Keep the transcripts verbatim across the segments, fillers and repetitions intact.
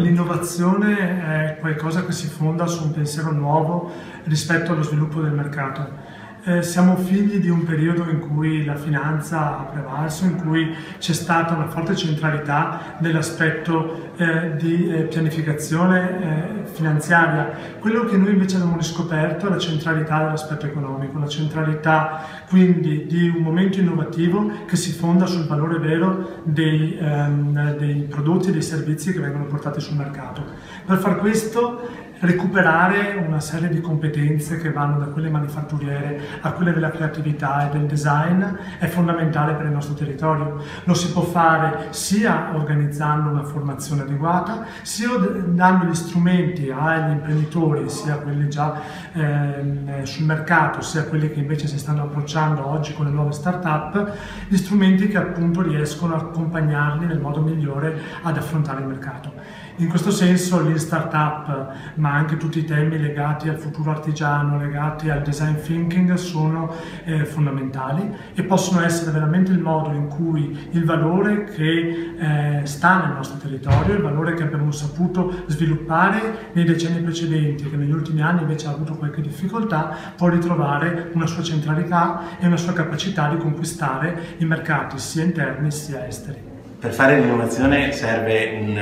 L'innovazione è qualcosa che si fonda su un pensiero nuovo rispetto allo sviluppo del mercato. Eh, siamo figli di un periodo in cui la finanza ha prevalso, in cui c'è stata una forte centralità dell'aspetto eh, di eh, pianificazione eh, finanziaria. Quello che noi invece abbiamo riscoperto è la centralità dell'aspetto economico, la centralità quindi di un momento innovativo che si fonda sul valore vero dei, ehm, dei prodotti e dei servizi che vengono portati sul mercato. Per far questo recuperare una serie di competenze che vanno da quelle manifatturiere a quelle della creatività e del design è fondamentale per il nostro territorio. Lo si può fare sia organizzando una formazione adeguata, sia dando gli strumenti agli imprenditori, sia quelli già eh, sul mercato, sia quelli che invece si stanno approcciando oggi con le nuove start-up, gli strumenti che appunto riescono a accompagnarli nel modo migliore ad affrontare il mercato. In questo senso le start-up, ma anche tutti i temi legati al futuro artigiano, legati al design thinking, sono eh, fondamentali e possono essere veramente il modo in cui il valore che eh, sta nel nostro territorio, il valore che abbiamo saputo sviluppare nei decenni precedenti, che negli ultimi anni invece ha avuto qualche difficoltà, può ritrovare una sua centralità e una sua capacità di conquistare i mercati sia interni sia esteri. Per fare l'innovazione serve un,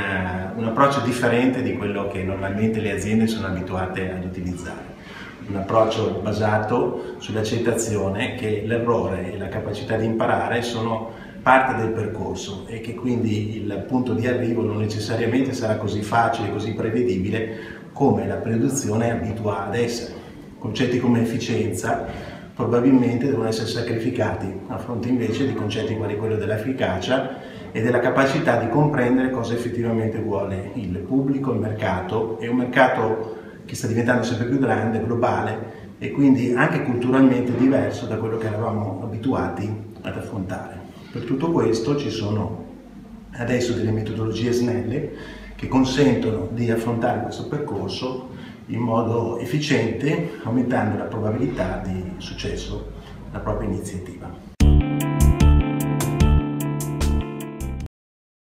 un approccio differente di quello che normalmente le aziende sono abituate ad utilizzare. Un approccio basato sull'accettazione che l'errore e la capacità di imparare sono parte del percorso e che quindi il punto di arrivo non necessariamente sarà così facile, così prevedibile come la produzione abitua ad essere. Concetti come efficienza probabilmente devono essere sacrificati a fronte invece di concetti quali quello dell'efficacia e della capacità di comprendere cosa effettivamente vuole il pubblico, il mercato, e un mercato che sta diventando sempre più grande, globale e quindi anche culturalmente diverso da quello che eravamo abituati ad affrontare. Per tutto questo ci sono adesso delle metodologie snelle che consentono di affrontare questo percorso in modo efficiente, aumentando la probabilità di successo della propria iniziativa.